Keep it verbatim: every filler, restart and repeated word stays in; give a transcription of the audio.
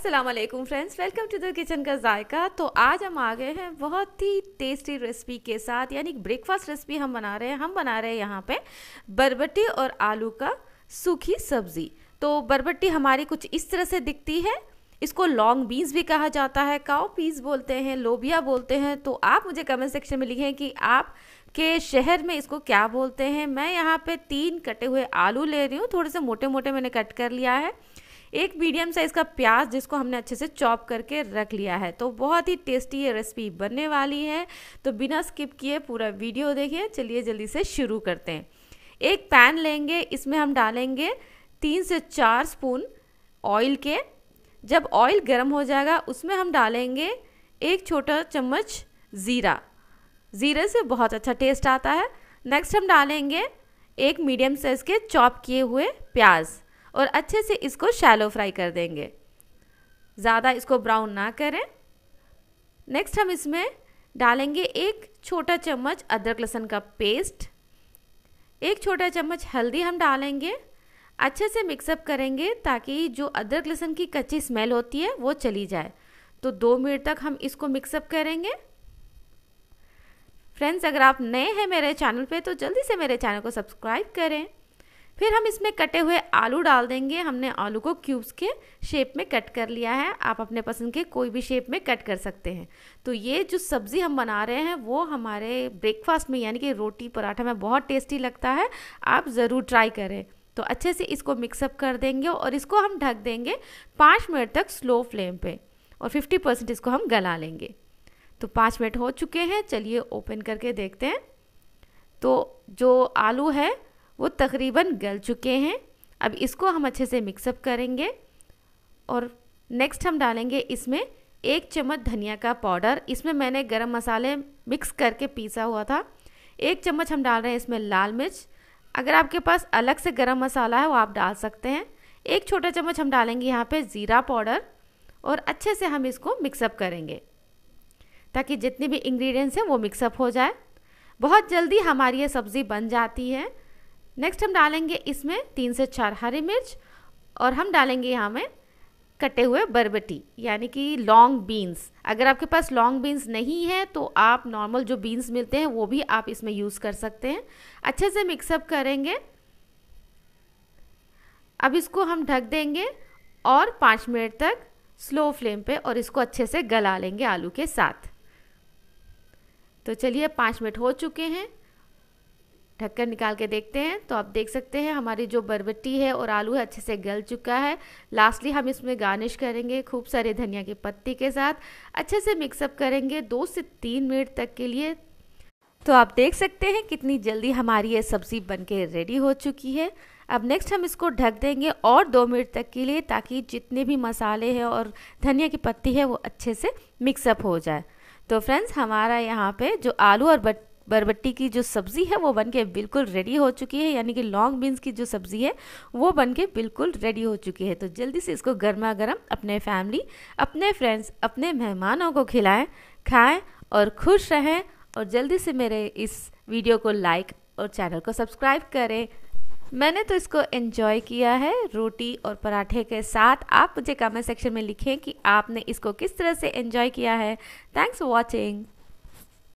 अस्सलामुअलैकुम friends, welcome to the kitchen का जायका। तो आज हम आ गए हैं बहुत ही टेस्टी रेसिपी के साथ, यानी ब्रेकफास्ट रेसिपी हम बना रहे हैं। हम बना रहे हैं यहाँ पे बरबट्टी और आलू का सूखी सब्ज़ी। तो बरबट्टी हमारी कुछ इस तरह से दिखती है, इसको लॉन्ग बीन्स भी कहा जाता है, काओ पीस बोलते हैं, लोबिया बोलते हैं। तो आप मुझे कमेंट सेक्शन में लिखें कि आप के शहर में इसको क्या बोलते हैं। मैं यहाँ पे तीन कटे हुए आलू ले रही हूँ, थोड़े से मोटे मोटे मैंने कट कर लिया है। एक मीडियम साइज़ का प्याज जिसको हमने अच्छे से चॉप करके रख लिया है। तो बहुत ही टेस्टी ये रेसिपी बनने वाली है, तो बिना स्किप किए पूरा वीडियो देखिए। चलिए जल्दी से शुरू करते हैं। एक पैन लेंगे, इसमें हम डालेंगे तीन से चार स्पून ऑयल के। जब ऑयल गर्म हो जाएगा उसमें हम डालेंगे एक छोटा चम्मच ज़ीरा, ज़ीरे से बहुत अच्छा टेस्ट आता है। नेक्स्ट हम डालेंगे एक मीडियम साइज़ के चॉप किए हुए प्याज और अच्छे से इसको शैलो फ्राई कर देंगे, ज़्यादा इसको ब्राउन ना करें। नेक्स्ट हम इसमें डालेंगे एक छोटा चम्मच अदरक लहसुन का पेस्ट, एक छोटा चम्मच हल्दी हम डालेंगे। अच्छे से मिक्सअप करेंगे ताकि जो अदरक लहसुन की कच्ची स्मेल होती है वो चली जाए। तो दो मिनट तक हम इसको मिक्सअप करेंगे। फ्रेंड्स, अगर आप नए हैं मेरे चैनल पे तो जल्दी से मेरे चैनल को सब्सक्राइब करें। फिर हम इसमें कटे हुए आलू डाल देंगे। हमने आलू को क्यूब्स के शेप में कट कर लिया है, आप अपने पसंद के कोई भी शेप में कट कर सकते हैं। तो ये जो सब्ज़ी हम बना रहे हैं वो हमारे ब्रेकफास्ट में यानी कि रोटी पराठा में बहुत टेस्टी लगता है, आप ज़रूर ट्राई करें। तो अच्छे से इसको मिक्सअप कर देंगे और इसको हम ढक देंगे पाँच मिनट तक स्लो फ्लेम पे, और फिफ्टी परसेंट इसको हम गला लेंगे। तो पाँच मिनट हो चुके हैं, चलिए ओपन करके देखते हैं। तो जो आलू है वो तकरीबन गल चुके हैं। अब इसको हम अच्छे से मिक्सअप करेंगे और नेक्स्ट हम डालेंगे इसमें एक चम्मच धनिया का पाउडर। इसमें मैंने गरम मसाले मिक्स करके पीसा हुआ था। एक चम्मच हम डाल रहे हैं इसमें लाल मिर्च, अगर आपके पास अलग से गरम मसाला है वो आप डाल सकते हैं। एक छोटा चम्मच हम डालेंगे यहाँ पे ज़ीरा पाउडर और अच्छे से हम इसको मिक्सअप करेंगे ताकि जितने भी इंग्रेडिएंट्स हैं वो मिक्सअप हो जाए। बहुत जल्दी हमारी ये सब्ज़ी बन जाती है। नेक्स्ट हम डालेंगे इसमें तीन से चार हरी मिर्च और हम डालेंगे यहाँ में कटे हुए बरबटी यानी कि लॉन्ग बीन्स। अगर आपके पास लॉन्ग बीन्स नहीं है तो आप नॉर्मल जो बीन्स मिलते हैं वो भी आप इसमें यूज़ कर सकते हैं। अच्छे से मिक्सअप करेंगे। अब इसको हम ढक देंगे और पाँच मिनट तक स्लो फ्लेम पे, और इसको अच्छे से गला लेंगे आलू के साथ। तो चलिए पाँच मिनट हो चुके हैं, ढक्कन निकाल के देखते हैं। तो आप देख सकते हैं हमारी जो बरबट्टी है और आलू है अच्छे से गल चुका है। लास्टली हम इसमें गार्निश करेंगे खूब सारे धनिया की पत्ती के साथ। अच्छे से मिक्सअप करेंगे दो से तीन मिनट तक के लिए। तो आप देख सकते हैं कितनी जल्दी हमारी ये सब्ज़ी बनके रेडी हो चुकी है। अब नेक्स्ट हम इसको ढक देंगे और दो मिनट तक के लिए, ताकि जितने भी मसाले हैं और धनिया की पत्ती है वो अच्छे से मिक्सअप हो जाए। तो फ्रेंड्स, हमारा यहाँ पे जो आलू और बट बरबट्टी की जो सब्ज़ी है वो बनके बिल्कुल रेडी हो चुकी है, यानी कि लॉन्ग बीन्स की जो सब्ज़ी है वो बनके बिल्कुल रेडी हो चुकी है। तो जल्दी से इसको गर्मा गर्म अपने फैमिली, अपने फ्रेंड्स, अपने मेहमानों को खिलाएं, खाएं और खुश रहें। और जल्दी से मेरे इस वीडियो को लाइक और चैनल को सब्सक्राइब करें। मैंने तो इसको एंजॉय किया है रोटी और पराठे के साथ। आप मुझे कमेंट सेक्शन में लिखें कि आपने इसको किस तरह से एंजॉय किया है। Thanks for watching.